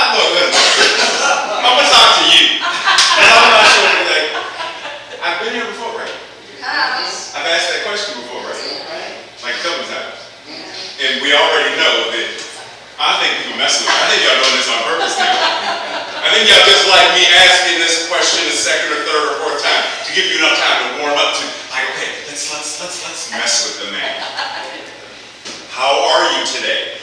not going to I'm going to talk to you. And I'm not sure if like, I've been here before, right? I've asked that question before, right? Like a couple times. And we already know that I think people mess with me. I think y'all doing this on purpose now. I think y'all just like me asking this question the second or third or fourth time to give you enough time to warm up to, like, okay, let's mess with the man. How are you today?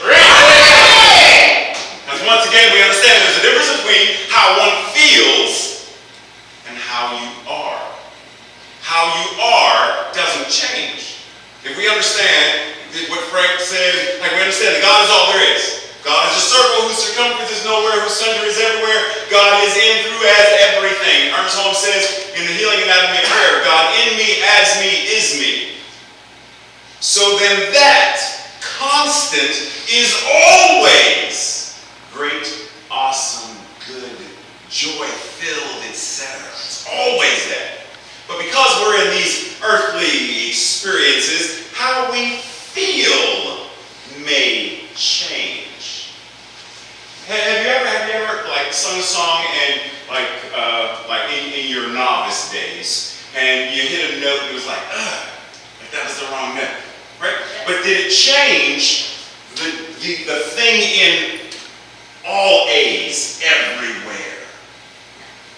Because once again, we understand there's a difference between how one feels and how you are. How you are doesn't change. If we understand what Frank said, like we understand that God is all there is. God is a circle whose circumference is nowhere, whose center is everywhere. God is in, through, as everything. Ernest Holmes says in the Healing Anatomy of Prayer, God in me, as me, is me. So then that constant is always great, awesome, good, joy-filled, etc. It's always that. But because we're in these earthly experiences, how we feel may change. Have you ever like sung a song and like in your novice days, and you hit a note and it was like, ugh, like that was the wrong note. Right? But did it change the thing in all A's everywhere,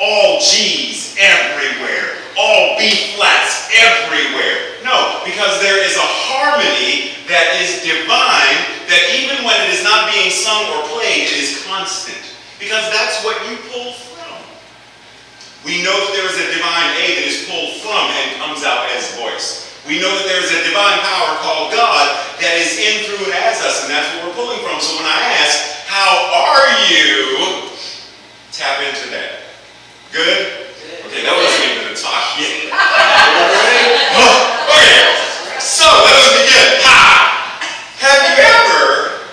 all G's everywhere, all B-flats everywhere? No, because there is a harmony that is divine that even when it is not being sung or played, it is constant. Because that's what you pull from. We know that there is a divine A that is pulled from and comes out as voice. We know that there is a divine power called God that is in, through, and as us, and that's what we're pulling from. So when I ask, how are you? Tap into that. Good? Okay, that wasn't even a talk yet. Okay, so let's begin. Have you ever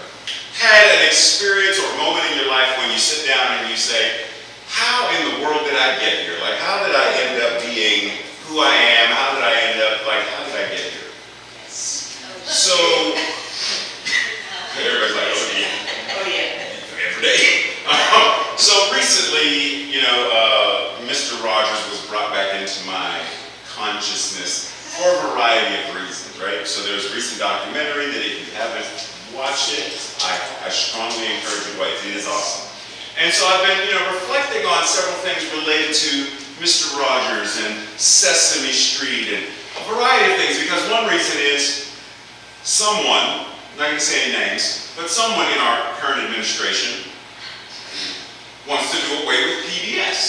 had an experience or moment in your life when you sit down and you say, how in the world did I get here? Like, how did I end up being who I am? How did I end up, like, how did I get here? So, everybody's like, oh yeah, every day. So recently, you know, Mr. Rogers was brought back into my consciousness for a variety of reasons, right? So there's a recent documentary that if you haven't watched it, I strongly encourage you to watch it. It is awesome. And so I've been, you know, reflecting on several things related to Mr. Rogers and Sesame Street and a variety of things, because one reason is someone, I'm not going to say any names, but someone in our current administration wants to do away with PBS.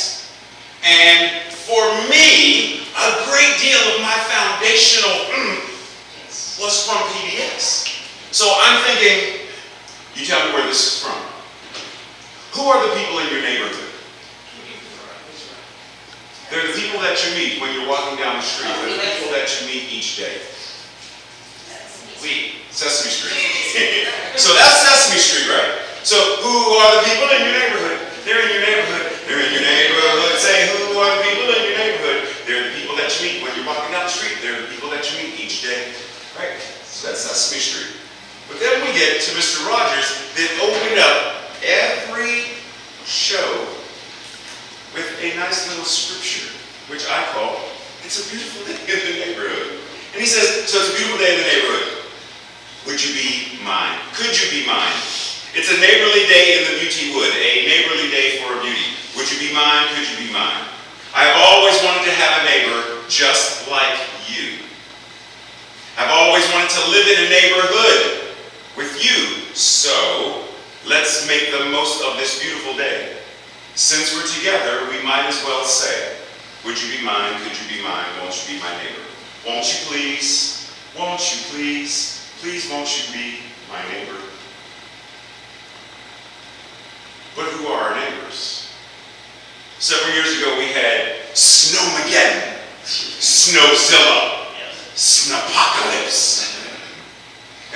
And for me, a great deal of my foundational was from PBS. So I'm thinking, you tell me where this is from. Who are the people in your neighborhood? They're the people that you meet when you're walking down the street. They're the people that you meet each day. Sesame Street. So that's Sesame Street, right? So who are the people in your neighborhood? They're in your neighborhood. They're in your neighborhood. Say, who are the people in your neighborhood? They're the people that you meet when you're walking down the street. They're the people that you meet each day. Right? So that's Sesame Street. But then we get to Mr. Rogers that opened up every show with a nice little scripture, which I call, it's a beautiful day in the neighborhood. And he says, so it's a beautiful day in the neighborhood. Would you be mine? Could you be mine? It's a neighborly day in the beauty wood, a neighborly day for a beauty. Would you be mine? Could you be mine? I've always wanted to have a neighbor just like you. I've always wanted to live in a neighborhood with you. So, let's make the most of this beautiful day. Since we're together, we might as well say, would you be mine, could you be mine, won't you be my neighbor? Won't you please, won't you be my neighbor? But who are our neighbors? Several years ago we had Snowmageddon, Snowzilla, Snowpocalypse.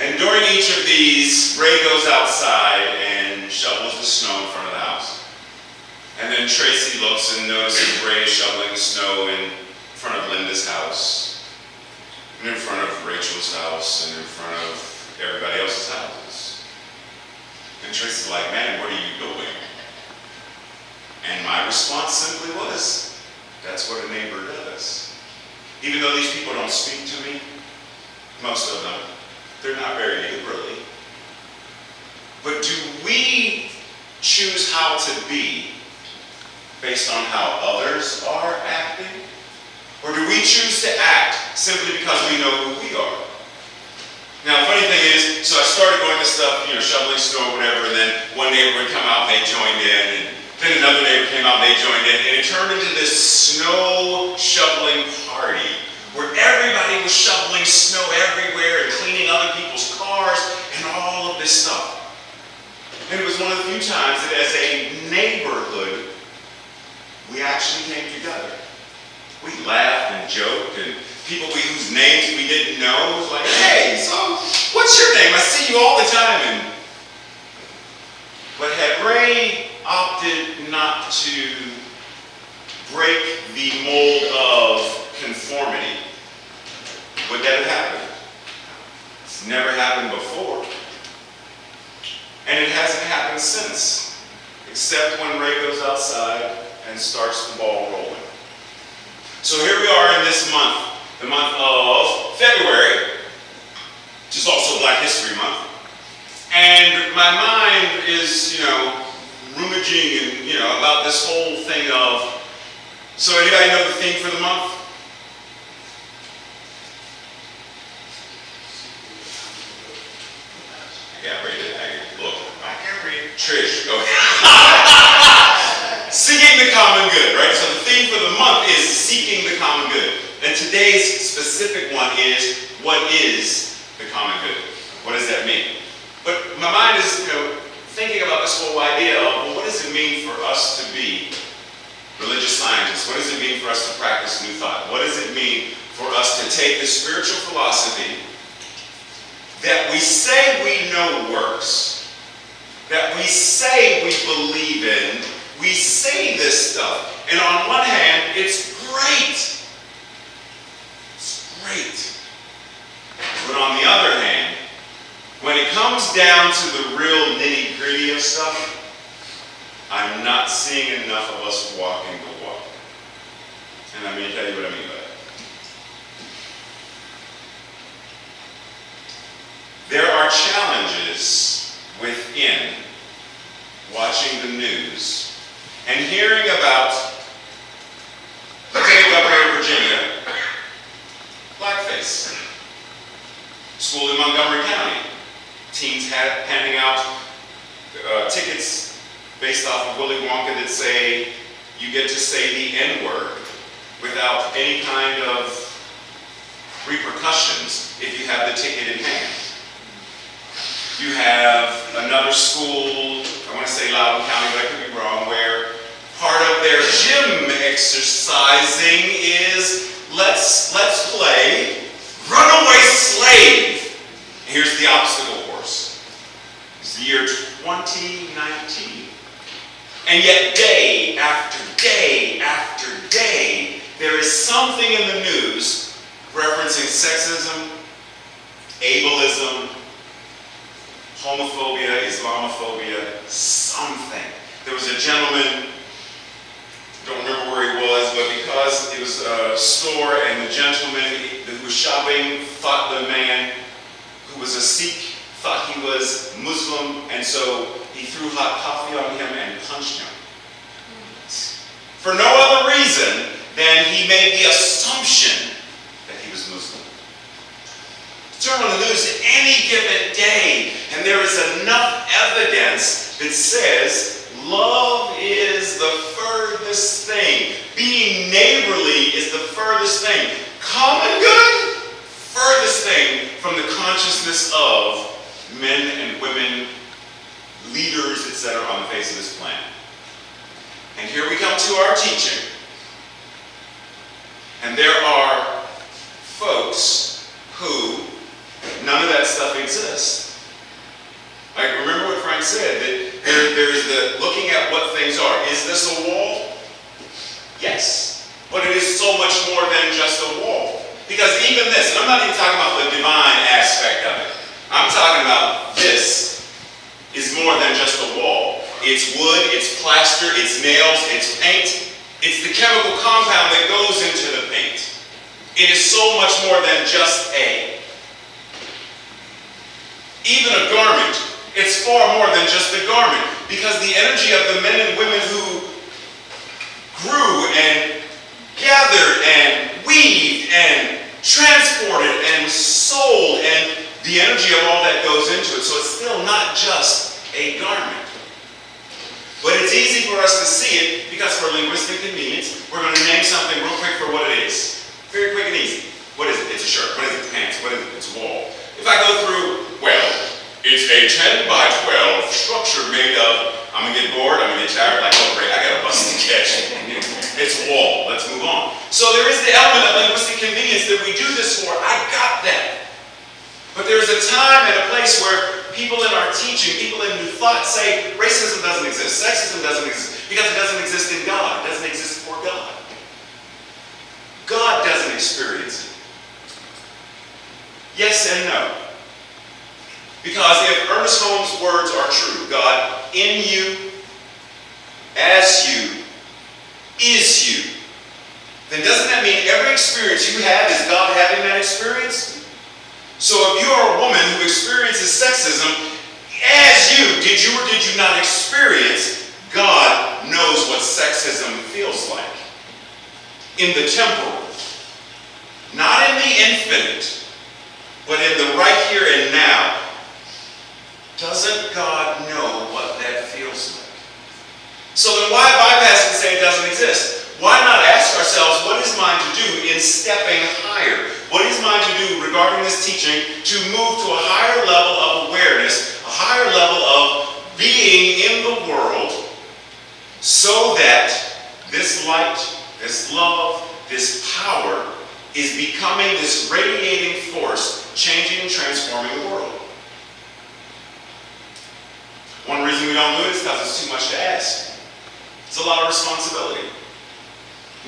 And during each of these, Ray goes outside and shovels the snow in front of the house. And then Tracy looks and notices Ray shoveling snow in front of Linda's house, and in front of Rachel's house, and in front of everybody else's houses. And Tracy's like, man, what are you doing? response simply was, that's what a neighbor does. Even though these people don't speak to me, most of them, they're not very neighborly. But do we choose how to be based on how others are acting? Or do we choose to act simply because we know who we are? Now, the funny thing is, so I started going to stuff, you know, shoveling snow or whatever, and then one neighbor would come out and they joined in, and then another neighbor came out and they joined in, and it turned into this snow shoveling party where everybody was shoveling snow everywhere and cleaning other people's cars and all of this stuff. And it was one of the few times that as a neighborhood, we actually came together. We laughed and joked, and people whose names we didn't know, was like, hey, so what's your name? I see you all the time. And, but had Ray opted not to break the mold of conformity, would that have happened? It's never happened before. And it hasn't happened since, except when Ray goes outside and starts the ball rolling. So here we are in this month, the month of February, which is also Black History Month. And my mind is, you know, rummaging and, you know, about this whole thing of, so anybody know the theme for the month? I can't read it. I can look. I can't read. Trish, go ahead. Seeking the common good, right? So the theme for the month is seeking the common good. And today's specific one is, what is the common good? What does that mean? But my mind is, you know, thinking about this whole idea of, well, what does it mean for us to be religious scientists? What does it mean for us to practice New Thought? What does it mean for us to take the spiritual philosophy that we say we know works, that we say we believe in, we say this stuff, and on one hand, it's great. It's great. But on the other hand, when it comes down to the real nitty-gritty of stuff, I'm not seeing enough of us walking the walk. And I'm going to tell you what I mean by that. There are challenges within watching the news and hearing about, let's take it up here in Virginia, blackface. School in Montgomery County. Teens had handing out tickets based off of Willy Wonka that say you get to say the N-word without any kind of repercussions if you have the ticket in hand. You have another school, I want to say Loudoun County, but I could be wrong, where part of their gym exercising is, let's play Runaway Slave. And here's the obstacle course. It's the year 2019. And yet day after day after day, there is something in the news referencing sexism, ableism, homophobia, Islamophobia, something. There was a gentleman, don't remember where he was, but because it was a store and the gentleman who was shopping thought the man who was a Sikh thought he was Muslim, and so he threw hot coffee on him and punched him. For no other reason than he made the assumption that he was Muslim. Turn on the news any given day, and there is enough evidence that says love is the furthest thing. Being neighborly is the furthest thing. Common good? Furthest thing from the consciousness of men and women, leaders, etc. on the face of this planet. And here we come to our teaching. And there are folks who none of that stuff exists. Like, remember what Frank said, that there's the looking at what things are. Is this a wall? Yes. But it is so much more than just a wall. Because even this, and I'm not even talking about the divine aspect of it. I'm talking about this is more than just a wall. it's wood, it's plaster, it's nails, it's paint. It's the chemical compound that goes into the paint. It is so much more than just a. Even a garment, it's far more than just a garment, because the energy of the men and women who grew and gathered and weaved and transported and sold, and the energy of all that goes into it. So it's still not just a garment. But it's easy for us to see it, because for linguistic convenience, we're going to name something real quick for what it is. Very quick and easy. What is it? It's a shirt. What is it? Pants. What is it? It's a wall. If I go through, well, it's a 10-by-12 structure made of, I'm going to get bored, I'm going to get tired, like, oh great, I got a bus to catch. It's wall. Let's move on. So there is the element of linguistic convenience that we do this for. I got that. But there is a time and a place where people in our teaching, people in New Thought say racism doesn't exist, sexism doesn't exist, because it doesn't exist in God. It doesn't exist for God. God doesn't experience it. Yes and no. Because if Ernest Holmes' words are true, God in you, as you, is you, then doesn't that mean every experience you have is God having that experience? So if you are a woman who experiences sexism, as you, did you or did you not experience, God knows what sexism feels like. In the temporal. Not in the infinite, but in the right here and now. Doesn't God know what that feels like? So then why bypass and say it doesn't exist? Why not ask ourselves, what is mine to do in stepping higher? What is mine to do regarding this teaching to move to a higher level of awareness, a higher level of being in the world, so that this light, this love, this power is becoming this radiating force, changing and transforming the world? One reason we don't do it is because it's too much to ask. It's a lot of responsibility.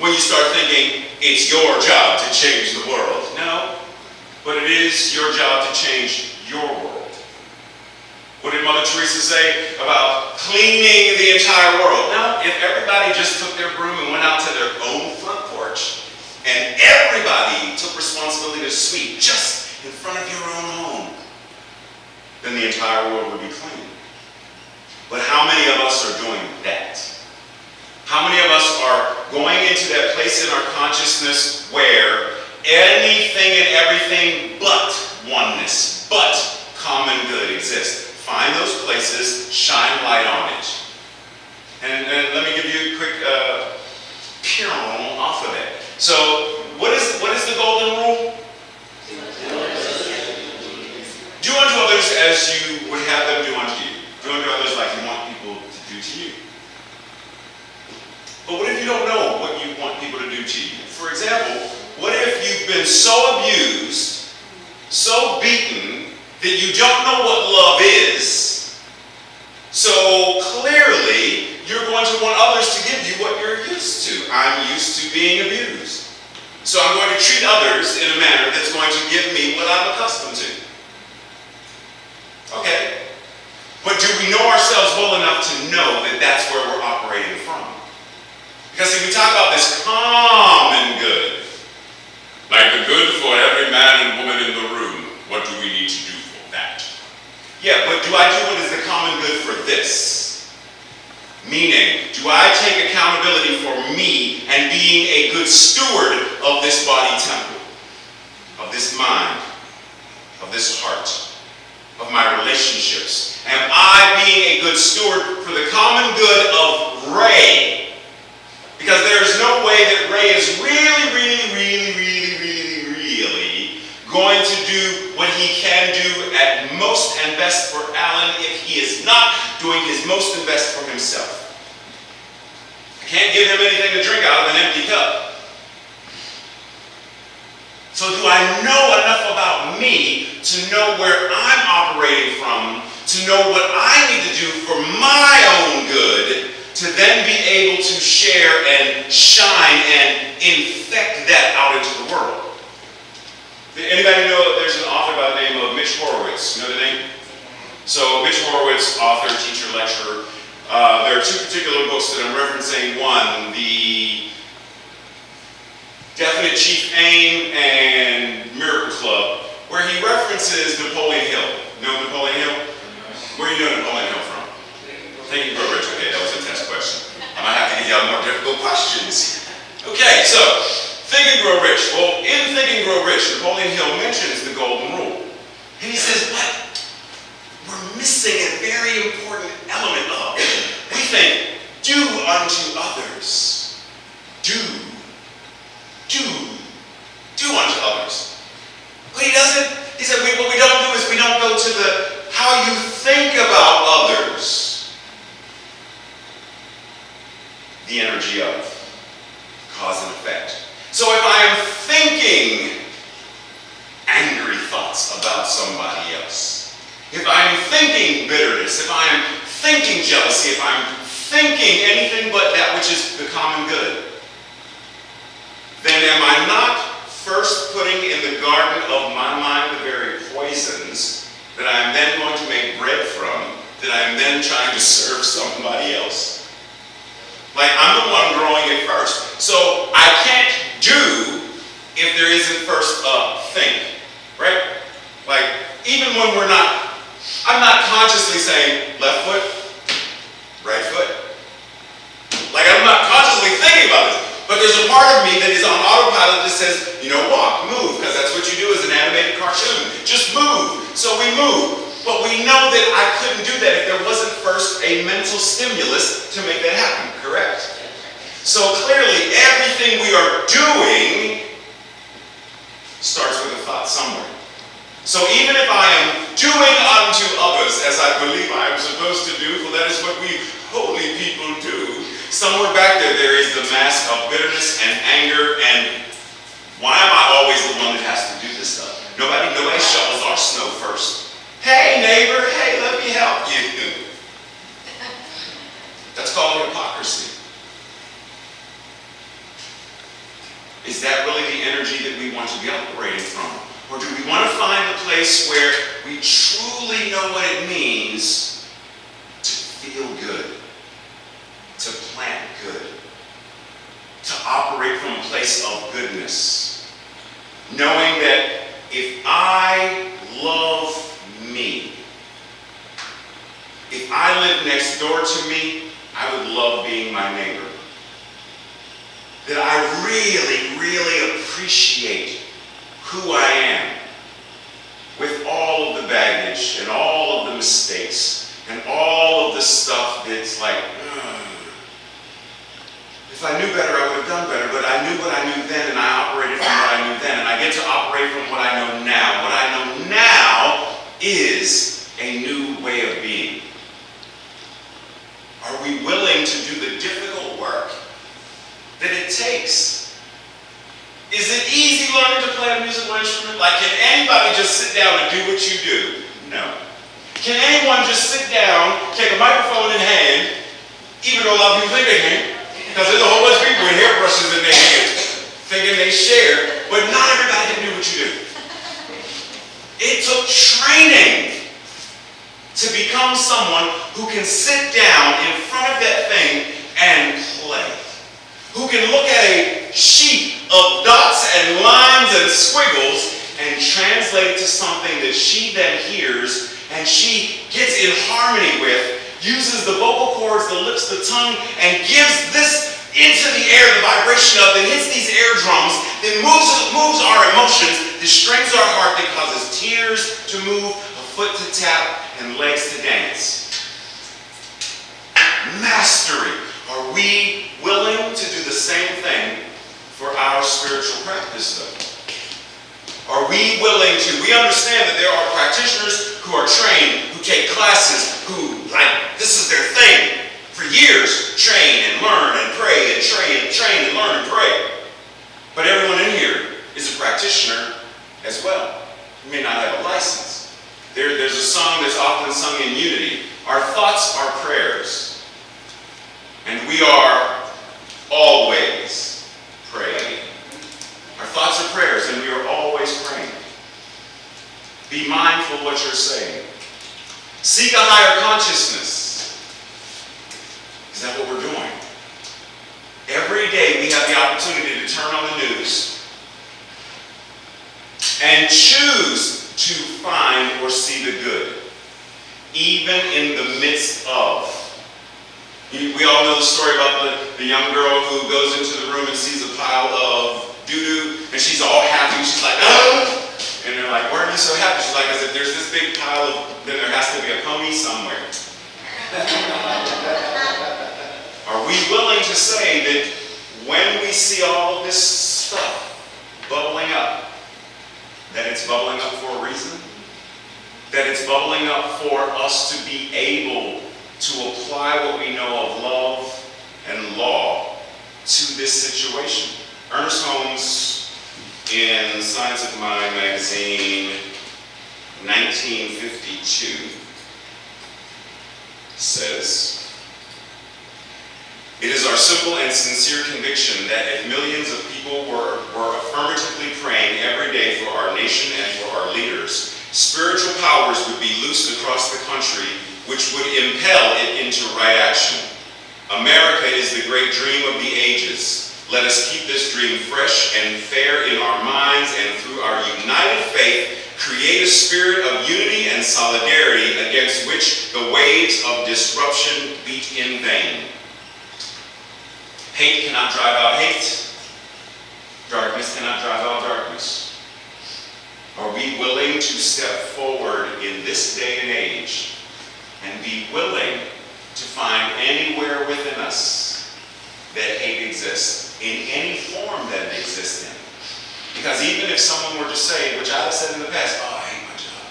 When you start thinking, it's your job to change the world. No, but it is your job to change your world. What did Mother Teresa say about cleaning the entire world? No, if everybody just took their broom and went out to their own front porch, and everybody took responsibility to sweep just in front of your own home, then the entire world would be clean. But how many of us are doing that? How many of us are going into that place in our consciousness where anything and everything but oneness, but common good exists? Find those places, shine light on it. And let me give you a quick pirouette off of it. So what is the golden rule? Do unto others as you would have them do unto you. Do unto others like you want people to do to you. But what if you don't know what you want people to do to you? For example, what if you've been so abused, so beaten, that you don't know what love is? So clearly, you're going to want others to give you what you're used to. I'm used to being abused. So I'm going to treat others in a manner that's going to give me what I'm accustomed to. Okay. But do we know ourselves well enough to know that that's where we're operating from? Because if we talk about this common good, like the good for every man and woman in the room, what do we need to do for that? Yeah, but do I do what is the common good for this? Meaning, do I take accountability for me and being a good steward of this body temple, of this mind, of this heart, of my relationships? Am I being a good steward for the common good of Ray? Because there's no way that Ray is really going to do what he can do at most and best for Alan if he is not doing his most and best for himself. I can't give him anything to drink out of an empty cup. So do I know enough about me to know where I'm operating from, to know what I need to do for my own good, to then be able to share and shine and infect that out into the world? Anybody know there's an author by the name of Mitch Horowitz? You know the name? So Mitch Horowitz, author, teacher, lecturer, There are two particular books that I'm referencing. One, The Definite Chief Aim and Miracle Club, where he references Napoleon Hill. Know Napoleon Hill? Where you know Napoleon Hill from? Thank you, Bro Rich. Okay, that was a test question. I might have to give y'all more difficult questions. Okay, so, Think and Grow Rich. Well, in Think and Grow Rich, Napoleon Hill mentions the golden rule. And he says, what? We're missing a very important element of it. We think, do unto others. Do unto others. But he doesn't. He said, what we don't do is we don't go to how you think about others. The energy of cause and effect. So if I am thinking angry thoughts about somebody else, if I'm thinking bitterness, if I'm thinking jealousy, if I'm thinking anything but that which is the common good, then am I not first putting in the garden of my mind the very poisons that I am then going to make bread from, that I am then trying to serve somebody else? Like, I'm the one growing it first. So I can't do if there isn't first a think, right? Like, even when we're not, I'm not consciously saying left foot, right foot. Like, I'm not consciously thinking about this. But there's a part of me that is on autopilot that says, you know, walk, move, because that's what you do as an animated cartoon. Just move. So we move. But we know that I couldn't do that if there wasn't first a mental stimulus to make that happen, correct? So clearly, everything we are doing starts with a thought somewhere. So even if I am doing unto others as I believe I am supposed to do, for that is what we holy people do, somewhere back there is the mask of bitterness and anger and why am I always the one that has to do this stuff? Nobody shovels our snow first. Hey neighbor, hey, let me help you. That's called hypocrisy. Is that really the energy that we want to be operating from? Or do we want to find a place where we truly know what it means to feel good, to plant good, to operate from a place of goodness, knowing that if I love me, if I live next door to me, I would love being my neighbor. That I really appreciate who I am, with all of the baggage, and all of the mistakes, and all of the stuff that's like, if I knew better, I would have done better, but I knew what I knew then, and I operated from what I knew then, and I get to operate from what I know now. What I know now is a new way of being. Are we willing to do the difficult work that it takes? Is it easy learning to play a musical instrument? Like, can anybody just sit down and do what you do? No. Can anyone just sit down, take a microphone in hand, even though a lot of people think they can, because there's a whole bunch of people with hairbrushes in their hands, thinking they share, but not everybody can do what you do. It took training to become someone who can sit down in front of that thing and play. Who can look at a sheet of dots and lines and squiggles and translate it to something that she then hears and she gets in harmony with, uses the vocal cords, the lips, the tongue, and gives this into the air, the vibration of, that hits these eardrums, that moves our emotions, that strings our heart, that causes tears to move, a foot to tap, and legs to dance. Mastery. Are we willing to do the same thing for our spiritual practice, though? Are we willing to? We understand that there are practitioners who are trained, who take classes, who, like, this is their thing. For years, train and learn and pray and train and learn and pray. But everyone in here is a practitioner as well. You may not have a license. There's a song that's often sung in unity. Our thoughts are prayers. And we are always praying. Our thoughts are prayers, and we are always praying. Be mindful of what you're saying. Seek a higher consciousness. Is that what we're doing? Every day we have the opportunity to turn on the news and choose to find or see the good, even in the midst of. We all know the story about the young girl who goes into the room and sees a pile of doo-doo, and she's all happy. She's like, oh! And they're like, why are you so happy? She's like, as if there's this big pile of, then there has to be a pony somewhere. Are we willing to say that when we see all of this stuff bubbling up, that it's bubbling up for a reason? That it's bubbling up for us to be able to apply what we know of love and law to this situation? Ernest Holmes, in Science of Mind magazine, 1952, says, "It is our simple and sincere conviction that if millions of people were affirmatively praying every day for our nation and for our leaders, spiritual powers would be loosed across the country, which would impel it into right action. America is the great dream of the ages. Let us keep this dream fresh and fair in our minds, and through our united faith, create a spirit of unity and solidarity against which the waves of disruption beat in vain. Hate cannot drive out hate. Darkness cannot drive out darkness." Are we willing to step forward in this day and age and be willing to find anywhere within us that hate exists, in any form that it exists in? Because even if someone were to say, which I've said in the past, oh, I hate my job.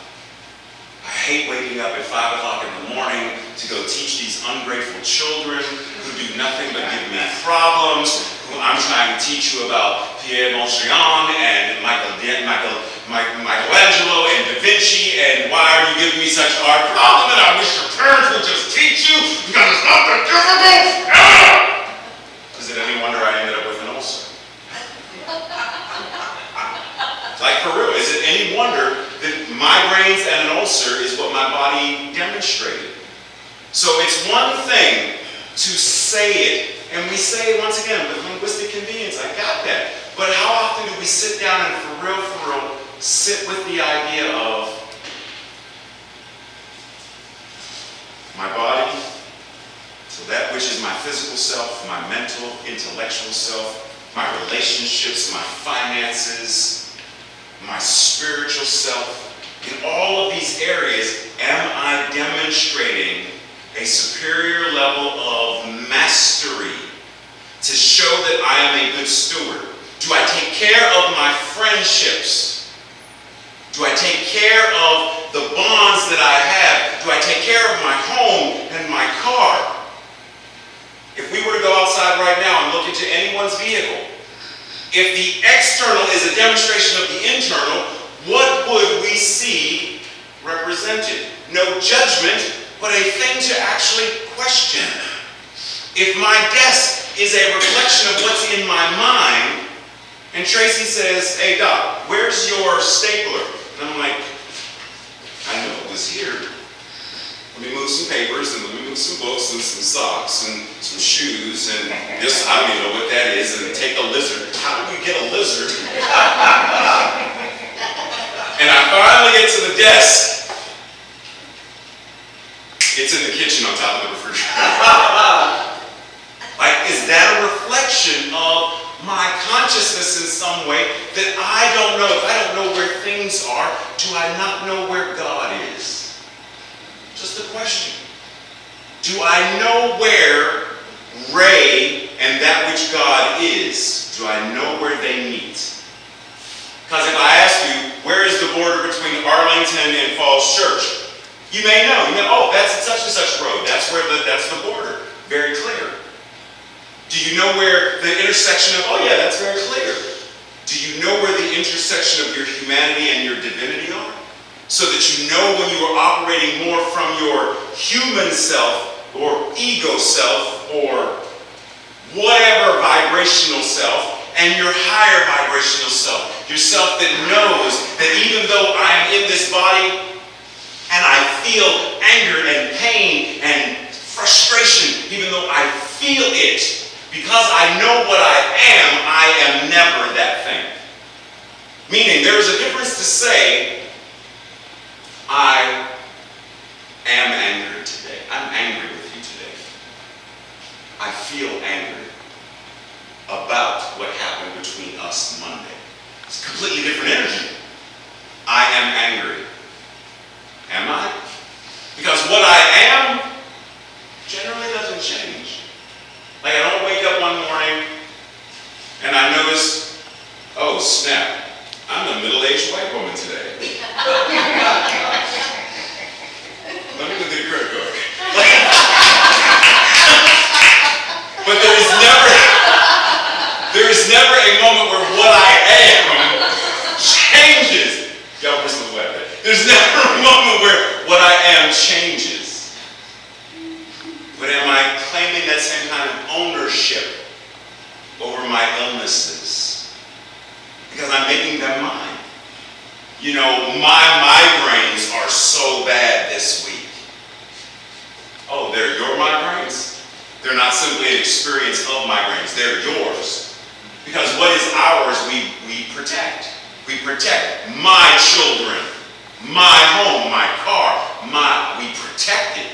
I hate waking up at 5 o'clock in the morning to go teach these ungrateful children who do nothing but give me problems, who I'm trying to teach you about Pierre Montrian and Michelangelo and Da Vinci, and why are you giving me such hard problems? And I wish your parents would just teach you, because it's not that difficult. Ah! Is it any wonder I ended up with an ulcer? Like, for real, is it any wonder that migraines and an ulcer is what my body demonstrated? So it's one thing to say it, and we say it once again with linguistic convenience, I got that. But how often do we sit down and for real, sit with the idea of my body? So that which is my physical self, my mental, intellectual self, my relationships, my finances, my spiritual self, in all of these areas, am I demonstrating a superior level of mastery to show that I am a good steward? Do I take care of my friendships? Do I take care of the bonds that I have? Do I take care of my home and my car? If we were to go outside right now and look into anyone's vehicle, if the external is a demonstration of the internal, what would we see represented? No judgment, but a thing to actually question. If my desk is a reflection of what's in my mind, and Tracy says, hey Doc, where's your stapler? And I'm like, I know it was here. Let me move some papers, and let me move some books, and some socks, and some shoes, and this, I don't even know what that is, and take a lizard. How do we get a lizard? And I finally get to the desk. It's in the kitchen on top of the refrigerator. Like, is that a reflection of my consciousness in some way that I don't know? If I don't know where things are, do I not know where God is? Just a question. Do I know where Ray and that which God is? Do I know where they meet? Because if I ask you, where is the border between Arlington and Falls Church? You may know. You know, oh, that's such and such road. That's the border. Very clear. Do you know where the intersection of, oh yeah, that's very clear. Do you know where the intersection of your humanity and your divinity are? So that you know when you are operating more from your human self or ego self or whatever vibrational self and your higher vibrational self, your self that knows that even though I am in this body and I feel anger and pain and frustration frustration, even though I feel it, because I know what I am never that thing. Meaning, there is a difference to say, I am angered today. I'm angry with you today. I feel angry about what happened between us Monday. It's a completely different energy. I am angry. Am I? Because what I am generally doesn't change. Like, I don't wake up one morning and I notice, oh snap, I'm a middle-aged white woman today. Let me look at the credit card. But there is never a moment where what I am changes. Y'all whistle the weapon. There's never a moment where what I am changes. But am I claiming that same kind of ownership over my illnesses? Because I'm making them mine. You know, my migraines are so bad this week. Oh, they're your migraines? They're not simply an experience of migraines, they're yours. Because what is ours, we protect. We protect my children, my home, my car, we protect it.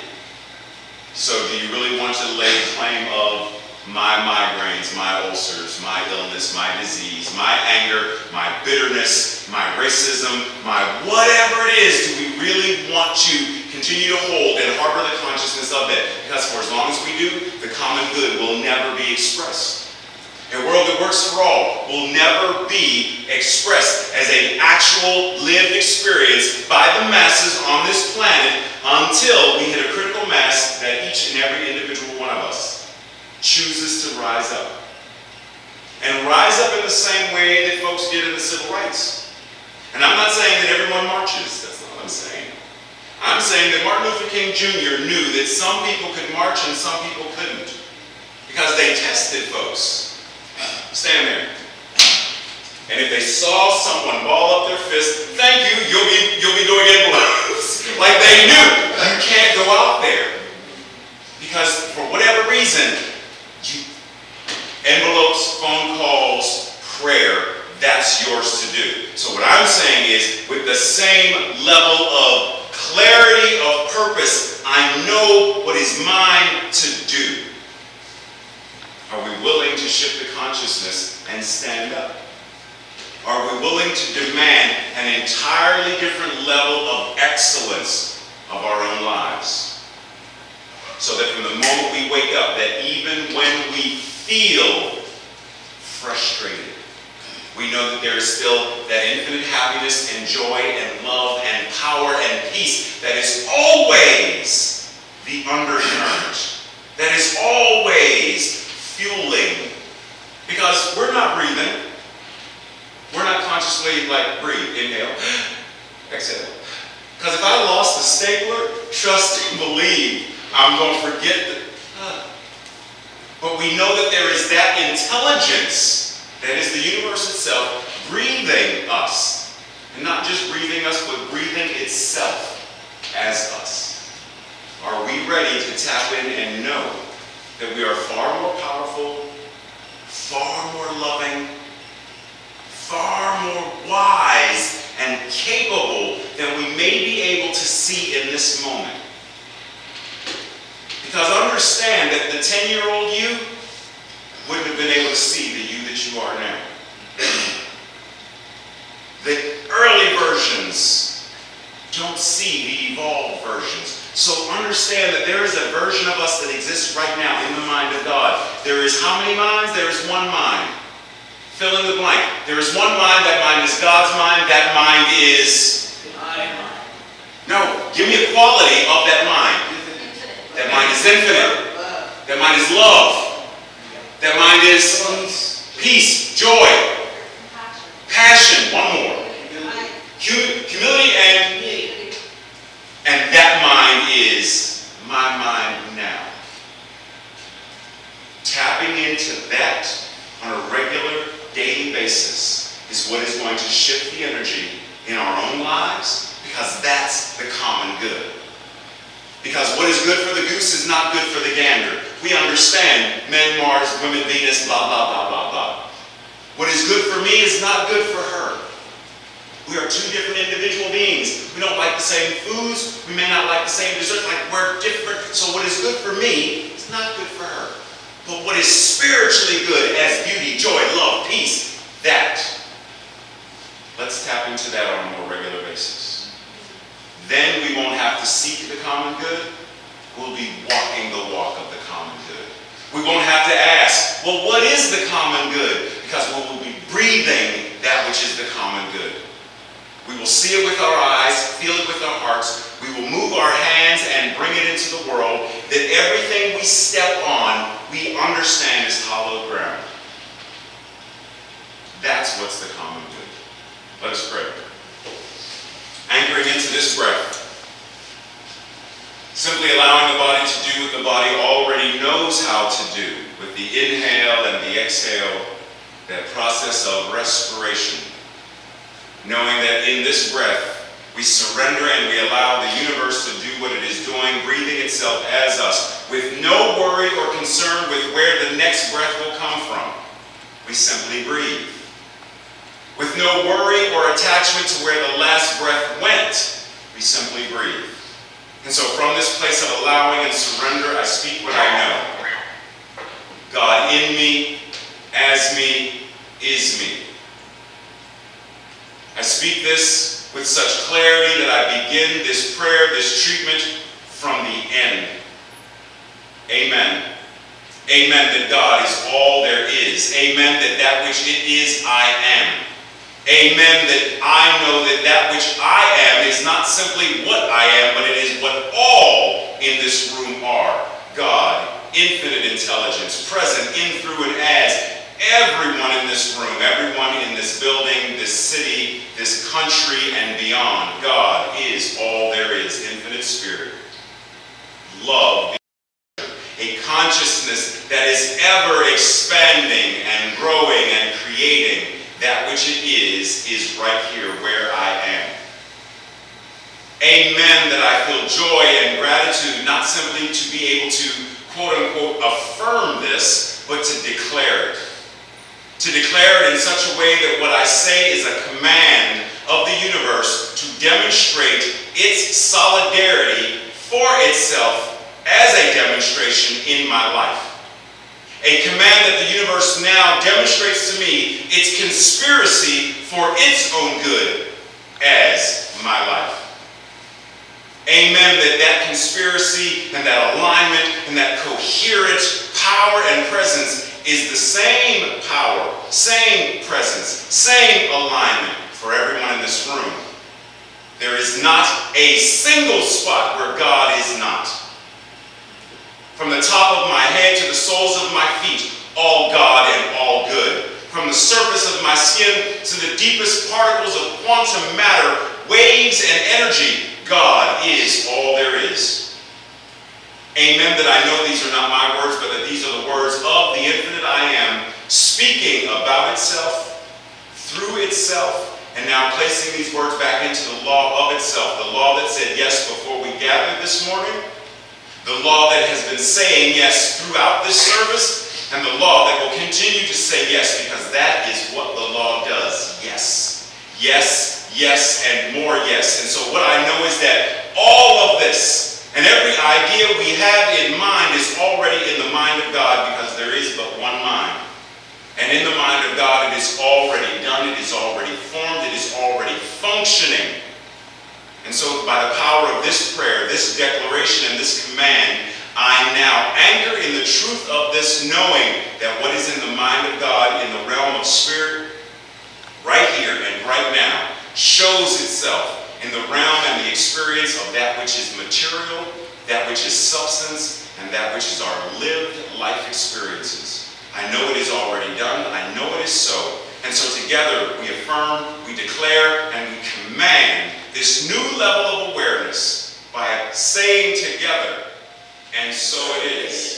So do you really want to lay claim of my migraines, my ulcers, my illness, my disease, my anger, my bitterness, my racism, my whatever it is? Do we really want to continue to hold and harbor the consciousness of it? Because for as long as we do, the common good will never be expressed. A world that works for all will never be expressed as an actual lived experience by the masses on this planet until we hit a critical mass that each and every individual one of us chooses to rise up. And rise up in the same way that folks did in the civil rights. And I'm not saying that everyone marches, that's not what I'm saying. I'm saying that Martin Luther King Jr. knew that some people could march and some people couldn't. Because they tested folks. Stand there. And if they saw someone ball up their fist, thank you, you'll be doing it blows. Like they knew, you can't go out there. Because for whatever reason, envelopes, phone calls, prayer, that's yours to do. So what I'm saying is, with the same level of clarity of purpose, I know what is mine to do. Are we willing to shift the consciousness and stand up? Are we willing to demand an entirely different level of excellence of our own lives? So that from the moment we wake up, that even when we feel frustrated, we know that there is still that infinite happiness and joy and love and power and peace that is always the undercurrent, that is always fueling. Because we're not breathing. We're not consciously like breathe, inhale, exhale. Because if I lost the stapler, trust and believe, I'm going to forget the... But we know that there is that intelligence that is the universe itself breathing us. And not just breathing us, but breathing itself as us. Are we ready to tap in and know that we are far more powerful, far more loving, far more wise and capable than we may be able to see in this moment? Because understand that the 10-year-old you wouldn't have been able to see the you that you are now. The early versions don't see the evolved versions. So understand that there is a version of us that exists right now in the mind of God. There is how many minds? There is one mind. Fill in the blank. There is one mind. That mind is God's mind. That mind is my mind. No, give me a quality of that mind. That mind is infinite. That mind is love. That mind is peace, joy, passion. One more. Humility and that mind is my mind now. Tapping into that on a regular daily basis is what is going to shift the energy in our own lives, because that's the common good. Because what is good for the goose is not good for the gander. We understand men, Mars, women, Venus, blah, blah, blah, blah, blah. What is good for me is not good for her. We are two different individual beings. We don't like the same foods. We may not like the same desserts. Like, we're different. So what is good for me is not good for her. But what is spiritually good as beauty, joy, love, peace, that. Let's tap into that on a more regular basis. Then we won't have to seek the common good. We'll be walking the walk of the common good. We won't have to ask, well, what is the common good? Because we will be breathing that which is the common good. We will see it with our eyes, feel it with our hearts. We will move our hands and bring it into the world, that everything we step on, we understand is hallowed ground. That's what's the common good. Let us pray. Anchoring into this breath, simply allowing the body to do what the body already knows how to do with the inhale and the exhale, that process of respiration. Knowing that in this breath, we surrender and we allow the universe to do what it is doing, breathing itself as us, with no worry or concern with where the next breath will come from. We simply breathe. With no worry or attachment to where the last breath went, we simply breathe. And so from this place of allowing and surrender, I speak what I know. God in me, as me, is me. I speak this with such clarity that I begin this prayer, this treatment, from the end. Amen. Amen that God is all there is. Amen that that which it is, I am. Amen that I know that that which I am is not simply what I am, but it is what all in this room are. God, infinite intelligence, present in, through, and as. Everyone in this room, everyone in this building, this city, this country, and beyond. God is all there is, infinite spirit. Love, a consciousness that is ever expanding and growing and creating. That which it is right here where I am. Amen that I feel joy and gratitude, not simply to be able to, quote-unquote, affirm this, but to declare it. To declare it in such a way that what I say is a command of the universe to demonstrate its solidarity for itself as a demonstration in my life. A command that the universe now demonstrates to me its conspiracy for its own good as my life. Amen that that conspiracy and that alignment and that coherent power and presence is the same power, same presence, same alignment for everyone in this room. There is not a single spot where God is not. From the top of my head to the soles of my feet, all God and all good. From the surface of my skin to the deepest particles of quantum matter, waves and energy, God is all there is. Amen, that I know these are not my words, but that these are the words of the infinite I am, speaking about itself, through itself, and now placing these words back into the law of itself, the law that said yes before we gathered this morning, the law that has been saying yes throughout this service, and the law that will continue to say yes, because that is what the law does. Yes. Yes, yes, and more yes. And so what I know is that all of this, and every idea we have in mind is already in the mind of God, because there is but one mind. And in the mind of God, it is already done, it is already formed, it is already functioning. And so by the power of this prayer, this declaration, and this command, I now anchor in the truth of this, knowing that what is in the mind of God, in the realm of spirit, right here and right now, shows itself in the realm and the experience of that which is material, that which is substance, and that which is our lived life experiences. I know it is already done. I know it is so. And so together we affirm, we declare, and we command this new level of awareness by saying together, and so it is.